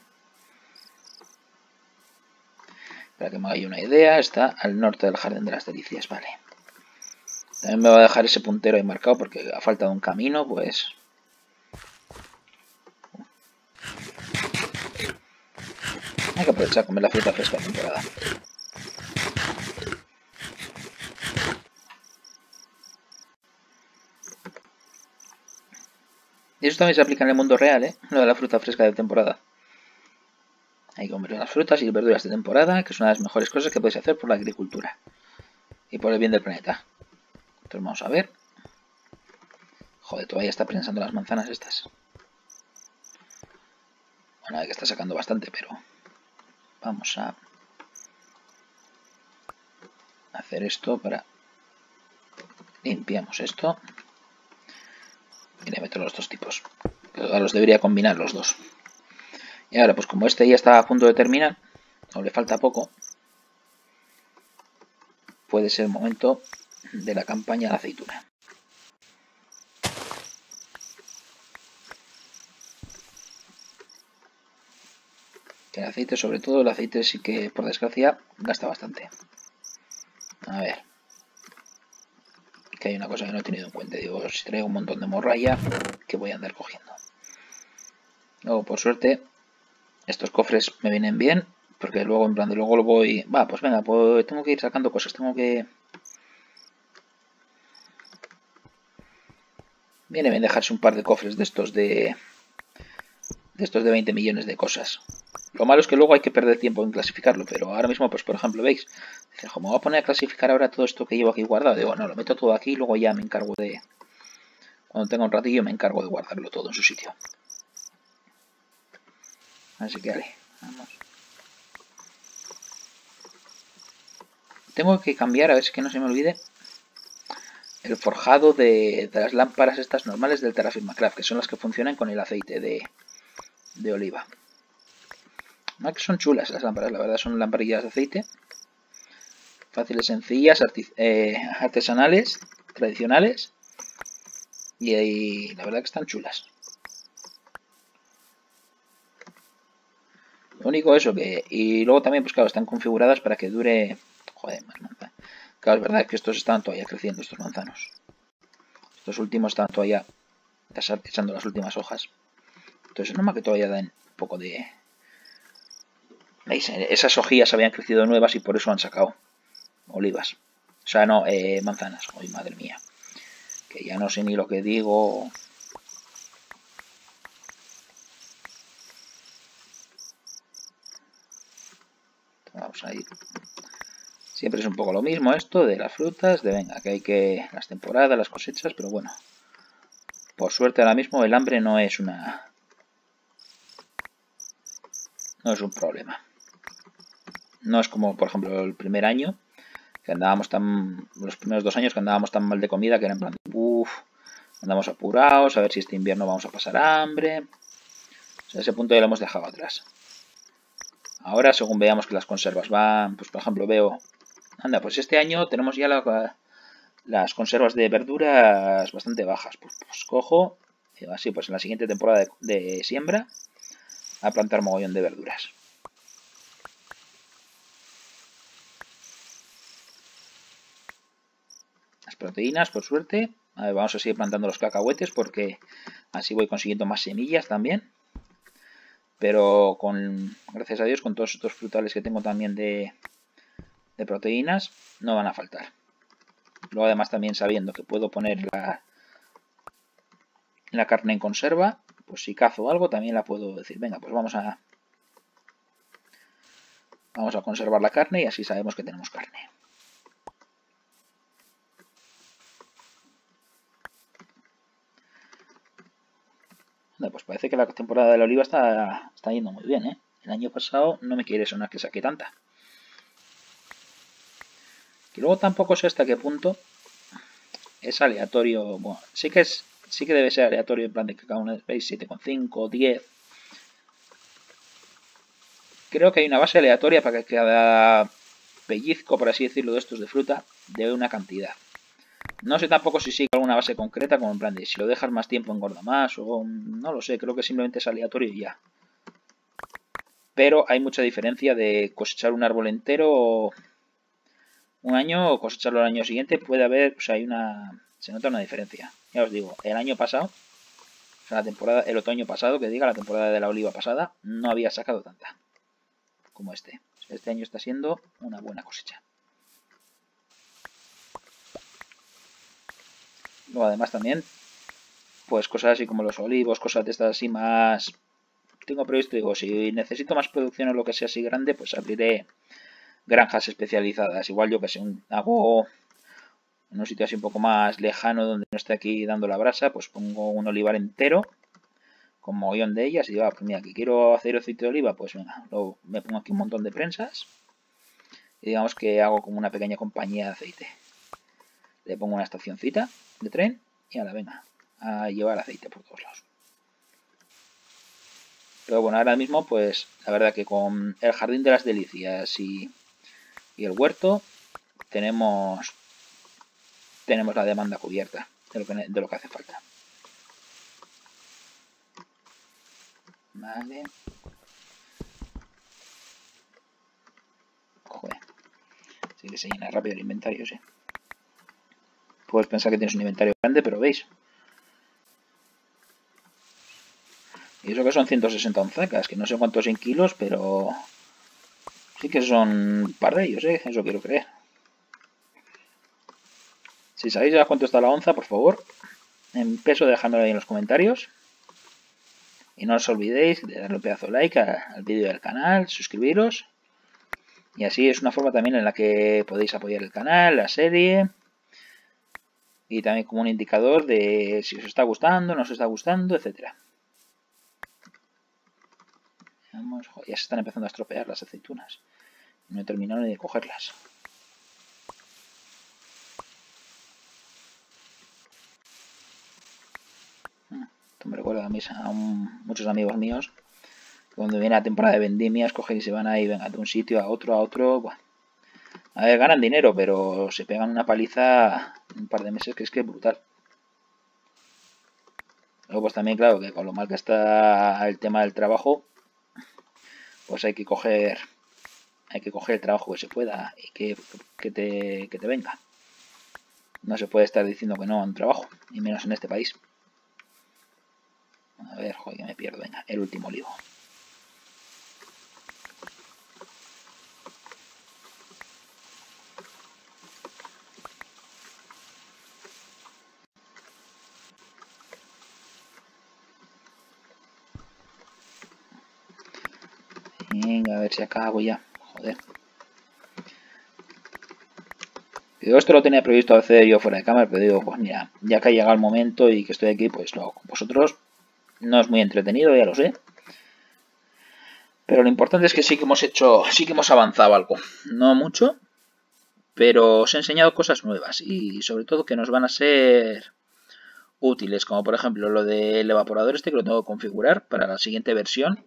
Para que me hagáis una idea, está al norte del Jardín de las Delicias, vale. También me va a dejar ese puntero ahí marcado porque a falta de un camino, pues... Hay que aprovechar a comer la fruta fresca de temporada. Y eso también se aplica en el mundo real, ¿eh? Lo de la fruta fresca de temporada. Hay que comer las frutas y verduras de temporada, que es una de las mejores cosas que podéis hacer por la agricultura. Y por el bien del planeta. Entonces vamos a ver. Joder, todavía está prensando las manzanas estas. Bueno, hay que estar sacando bastante, pero... Vamos a... hacer esto para... Limpiamos esto. Y le meto los dos tipos. Los debería combinar los dos. Y ahora, pues como este ya está a punto de terminar, o le falta poco, puede ser el momento de la campaña de la aceituna. Que el aceite, sobre todo, el aceite sí que, por desgracia, gasta bastante. A ver. Que hay una cosa que no he tenido en cuenta. Digo, si traigo un montón de morralla, que voy a andar cogiendo. Luego, por suerte, estos cofres me vienen bien. Porque luego, en plan, de luego lo voy... Va, pues venga, pues tengo que ir sacando cosas. Tengo que... Viene bien dejarse un par de cofres de estos de... De estos de 20 millones de cosas. Lo malo es que luego hay que perder tiempo en clasificarlo, pero ahora mismo, pues por ejemplo, veis, como voy a poner a clasificar ahora todo esto que llevo aquí guardado, digo, no, lo meto todo aquí y luego ya me encargo de, cuando tenga un ratillo, me encargo de guardarlo todo en su sitio. Así que, vale, vamos. Tengo que cambiar, a ver si que no se me olvide, el forjado de las lámparas estas normales del TerrafirmaCraft, que son las que funcionan con el aceite de oliva. No, que son chulas las lámparas, la verdad, son lamparillas de aceite. Fáciles, sencillas, artesanales, tradicionales. Y ahí, la verdad que están chulas. Lo único eso que... Y luego también, pues claro, están configuradas para que dure... Joder, más manzanas. Claro, es verdad que estos están todavía creciendo, estos manzanos. Estos últimos están todavía echando las últimas hojas. Entonces es normal que todavía dan un poco de... ¿Veis? Esas hojillas habían crecido nuevas y por eso han sacado olivas. O sea, no, manzanas. Ay, madre mía. Que ya no sé ni lo que digo. Vamos a ir. Siempre es un poco lo mismo esto de las frutas. De venga, que hay que... Las temporadas, las cosechas, pero bueno. Por suerte ahora mismo el hambre no es una... No es un problema. No es como, por ejemplo, el primer año, que andábamos tan... Los primeros 2 años que andábamos tan mal de comida, que era en plan, uff, andamos apurados, a ver si este invierno vamos a pasar hambre. O sea, ese punto ya lo hemos dejado atrás. Ahora, según veamos que las conservas van... Pues, por ejemplo, veo... Anda, pues este año tenemos ya las conservas de verduras bastante bajas. Pues cojo, así, pues en la siguiente temporada de siembra, a plantar mogollón de verduras. Las proteínas, por suerte. A ver, vamos a seguir plantando los cacahuetes porque así voy consiguiendo más semillas también. Pero con, gracias a Dios, con todos estos frutales que tengo también de proteínas, no van a faltar. Luego además también sabiendo que puedo poner la carne en conserva, pues si cazo algo también la puedo decir, venga, pues vamos a conservar la carne y así sabemos que tenemos carne. No, pues parece que la temporada de la oliva está yendo muy bien, ¿eh? El año pasado no me quiere sonar que saqué tanta. Y luego tampoco sé hasta qué punto es aleatorio. Bueno, sí que debe ser aleatorio en plan de que cada uno veis 7,5, 10. Creo que hay una base aleatoria para que cada pellizco, por así decirlo, de estos de fruta, dé una cantidad. No sé tampoco si sigue alguna base concreta, como en plan de si lo dejas más tiempo engorda más o no lo sé, creo que simplemente es aleatorio y ya. Pero hay mucha diferencia de cosechar un árbol entero un año o cosecharlo el año siguiente, puede haber, o sea, se nota una diferencia. Ya os digo, el año pasado, o sea, el otoño pasado, que diga, la temporada de la oliva pasada, no había sacado tanta como este. Este año está siendo una buena cosecha. Luego además también, pues cosas así como los olivos, cosas de estas así más... Tengo previsto, digo, si necesito más producción o lo que sea así grande, pues abriré granjas especializadas. Igual yo que sé, hago en un sitio así un poco más lejano donde no esté aquí dando la brasa, pues pongo un olivar entero con mogollón de ellas y digo, ah, pues mira, que quiero hacer aceite de oliva, pues venga, me pongo aquí un montón de prensas y digamos que hago como una pequeña compañía de aceite. Le pongo una estacioncita de tren y ahora venga, a llevar aceite por todos lados. Pero bueno, ahora mismo pues la verdad que con el jardín de las delicias y el huerto tenemos la demanda cubierta de lo que hace falta. Vale. Joder. Sí que se llena rápido el inventario, sí. Puedes pensar que tienes un inventario grande, pero veis. Y eso que son 160 onzacas, que no sé cuántos en kilos, pero... Sí que son un par de ellos, ¿eh? Eso quiero creer. Si sabéis ya cuánto está la onza, por favor, en peso dejadmelo ahí en los comentarios. Y no os olvidéis de darle un pedazo de like al vídeo del canal, suscribiros. Y así es una forma también en la que podéis apoyar el canal, la serie. Y también como un indicador de si os está gustando, no os está gustando, etcétera. Ya se están empezando a estropear las aceitunas. No he terminado ni de cogerlas. Esto me recuerda a muchos amigos míos. Que cuando viene la temporada de vendimias, cogen y se van ahí, venga, de un sitio a otro, a otro. Bueno. A ver, ganan dinero, pero se pegan una paliza en un par de meses que es brutal. Luego pues también, claro, que con lo mal que está el tema del trabajo... Pues hay que coger el trabajo que se pueda y que te venga. No se puede estar diciendo que no a un trabajo, y menos en este país. A ver, joder, que me pierdo, venga, el último olivo. A ver si acabo ya. Joder. Digo, esto lo tenía previsto hacer yo fuera de cámara, pero digo, pues mira, ya que ha llegado el momento y que estoy aquí, pues lo hago con vosotros. No es muy entretenido, ya lo sé. Pero lo importante es que sí que hemos avanzado algo. No mucho, pero os he enseñado cosas nuevas y sobre todo que nos van a ser útiles. Como por ejemplo lo del evaporador este que lo tengo que configurar para la siguiente versión.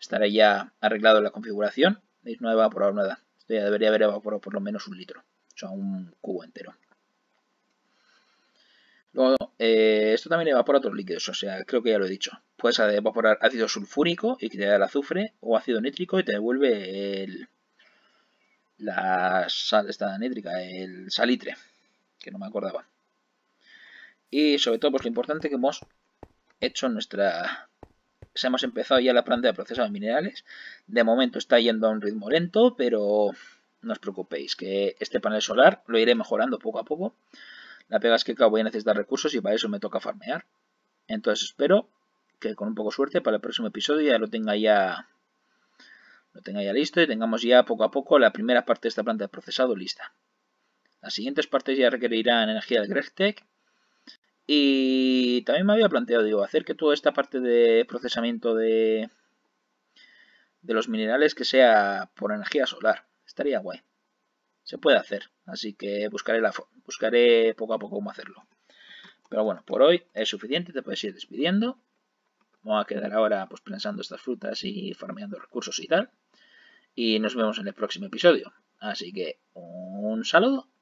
Estará ya arreglado la configuración. ¿Veis? No he evaporado nada. Esto ya debería haber evaporado por lo menos un litro. O sea, un cubo entero. Luego, esto también evapora otros líquidos. O sea, creo que ya lo he dicho. Puedes evaporar ácido sulfúrico y que te da el azufre. O ácido nítrico y te devuelve la sal esta nítrica. El salitre. Que no me acordaba. Y sobre todo, pues lo importante que hemos hecho en nuestra... Hemos empezado ya la planta de proceso de minerales. De momento está yendo a un ritmo lento, pero No os preocupéis, que este panel solar lo iré mejorando poco a poco. La pega es que claro, voy a necesitar recursos y para eso me toca farmear. Entonces espero que con un poco de suerte para el próximo episodio ya lo tenga ya listo y tengamos ya poco a poco la primera parte de esta planta de procesado lista. Las siguientes partes ya requerirán energía de GregTech. Y también me había planteado, digo, hacer que toda esta parte de procesamiento de los minerales que sea por energía solar. Estaría guay. Se puede hacer, así que buscaré poco a poco cómo hacerlo. Pero bueno, por hoy es suficiente, te puedes ir despidiendo. Vamos a quedar ahora pues pensando estas frutas y farmeando recursos y tal. Y nos vemos en el próximo episodio. Así que un saludo.